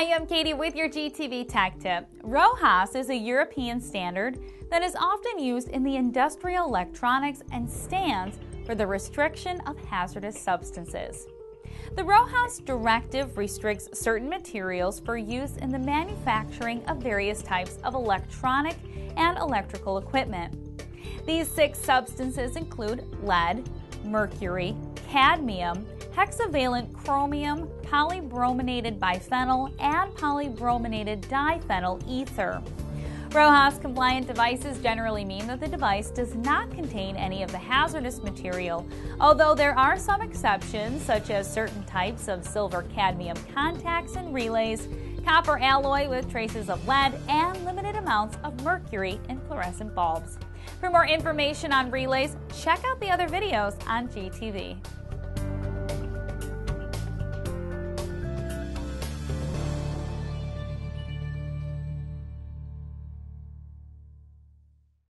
Hi, I'm Katie with your GTV Tech Tip. RoHS is a European standard that is often used in the industrial electronics and stands for the restriction of hazardous substances. The RoHS directive restricts certain materials for use in the manufacturing of various types of electronic and electrical equipment. These 6 substances include lead, mercury, cadmium, hexavalent chromium, polybrominated biphenyl, and polybrominated diphenyl ether. RoHS-compliant devices generally mean that the device does not contain any of the hazardous material, although there are some exceptions, such as certain types of silver-cadmium contacts and relays, copper alloy with traces of lead, and limited amounts of mercury in fluorescent bulbs. For more information on relays, check out the other videos on GTV.